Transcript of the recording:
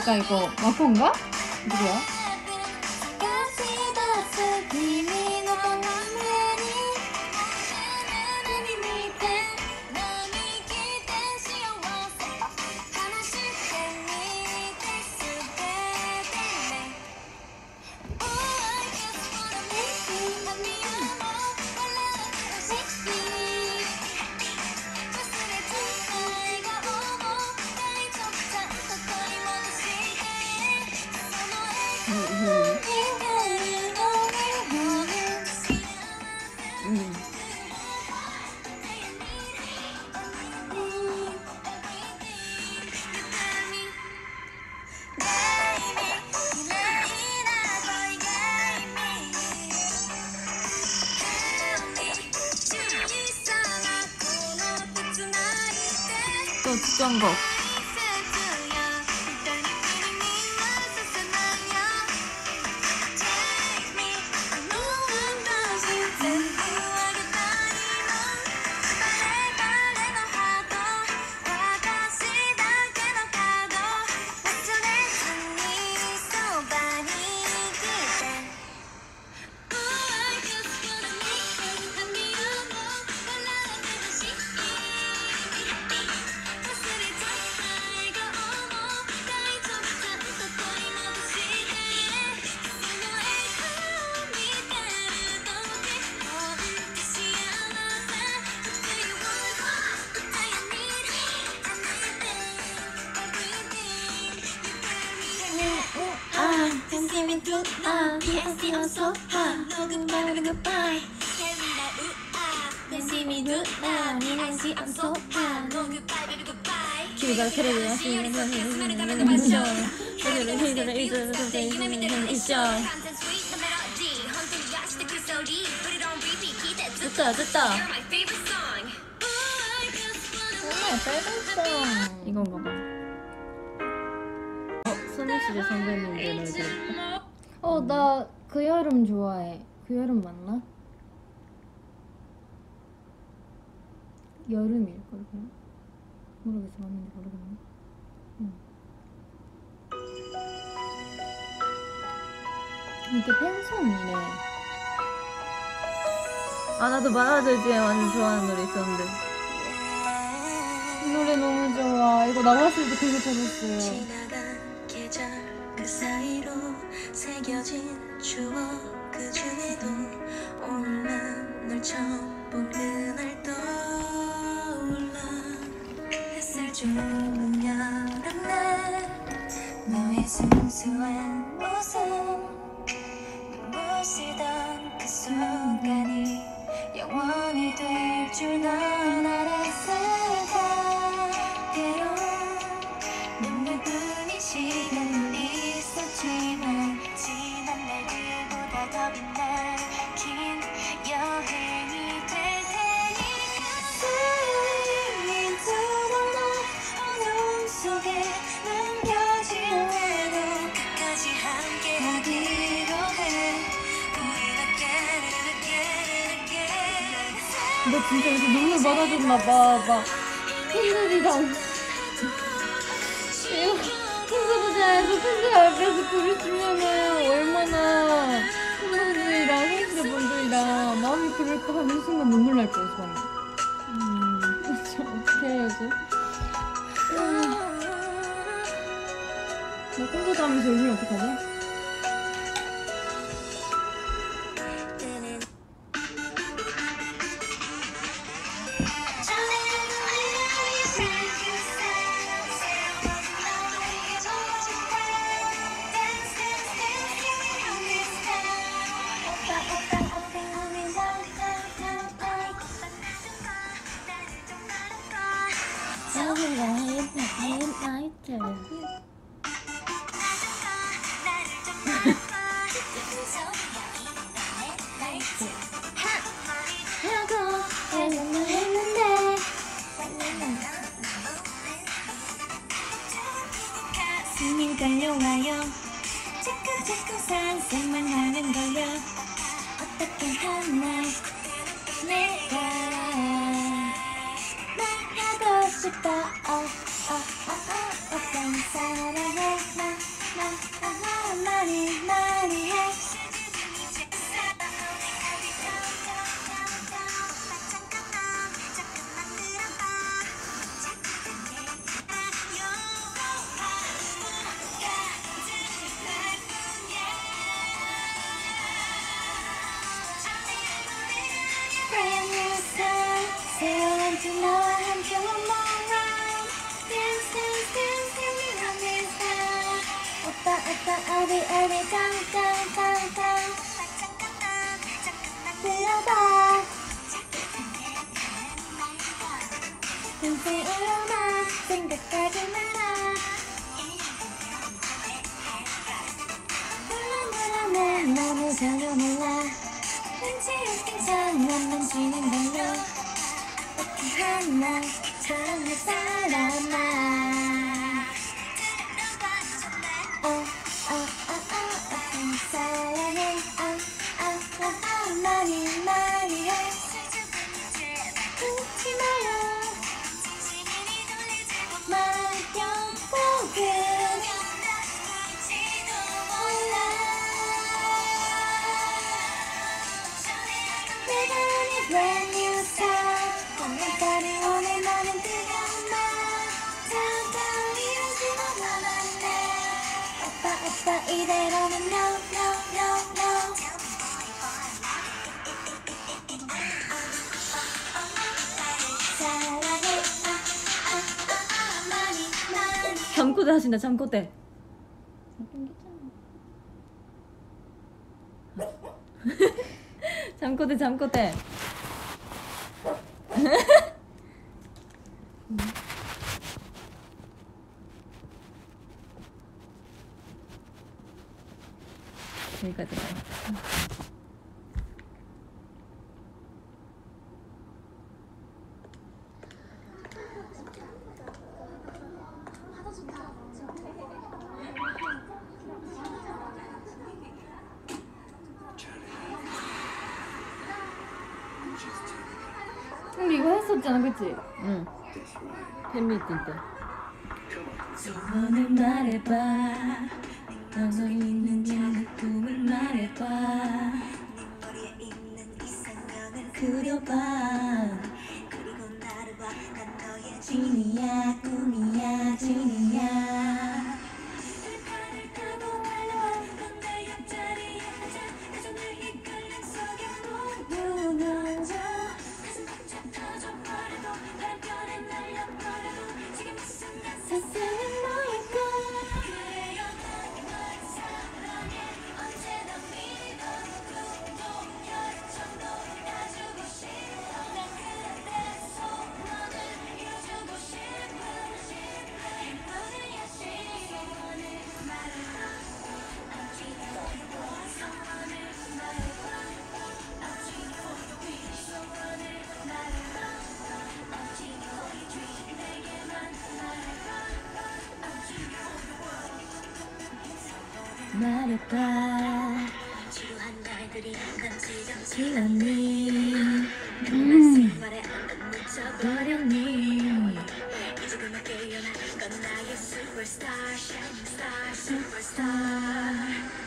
그러니까 이거 마코인가? 누구야? 또 특정 곡. 이건 봐봐. 소녀시대 선배님들 노래 들을까? 나 그 여름 좋아해. 그 여름 맞나? 여름일걸 그냥? 모르겠어. 맞는지 모르겠네. 이게 팬송이네. 나도 마라들즈에 완전 좋아하는 노래 있었는데 이 노래 너무 좋아. 이거 나왔을 때 되게 좋았어요. 그 사이로 새겨진 추억 그 중에도 오늘 난 널 처음 본 그날 떠올라 햇살 좋은 여름날 너의 순수한 모습 눈부시던 그 순간이 영원히 될 줄 난 알았을까. 때론 눈물뿐인 시간 지난 날들보다 더 빛난 긴 여행이 될 테니까. 사랑이 들어온 어둠 속에 남겨진 후회도 끝까지 함께 하기로 해. 우린 again. 너 진짜 여기서 눈물 받아줬나 봐. 막 흔들리다. 그 팬들 앞에서 글을 쓰면은 얼마나 친구들이랑 팬들분들이랑 마음이 그럴까 하는 순간 눈물 날 뻔했어. 어떻게 해야지? 나 콘서트 하면서 울면 어떡하지? 오빠는 사랑해 나 많이 해. 어디 잠깐 들어봐. 동생으로만 생각하지 마라. 물론 나는 전혀 몰라. 왠지 장난만 치는 걸로 어떻게 하나 사랑할 사람아. 사랑해 많이 해. 웃지 마요 마요. 그럴지도 몰라. 내가 오늘 brand new star. 오늘 달이 오늘 나는 뜨거운 날. 다가오지 않지만 남았네. 오빠 이대로는 잠꼬대 하신다. 잠꼬대. 잠꼬대. 여기까지 가요. 우리 이거 했었잖아, 그치? 응. 팬미팅 때. 소원을 말해봐. 너도 있는 작은 꿈을 말해봐. 머리에 있는 이 생각을 그려봐. 그리고 나를 봐. 난 너의 진이야. 꿈이야 진이야. 일판을 타고 날려와. 넌내 옆자리에 앉아. 가정을 이끌는 속에 모두 무너져. 가슴 벅차 터져버려도 발견에 날려버려도 지금 무슨 난 세상은 너의 것. 말해봐. 지루한 날들이 난 지정지었니. 너는 생활에 안 묻혀버렸니. 이제 그만 깨어나. 넌 나의 슈퍼스타. 샤이닝 스타 슈퍼스타.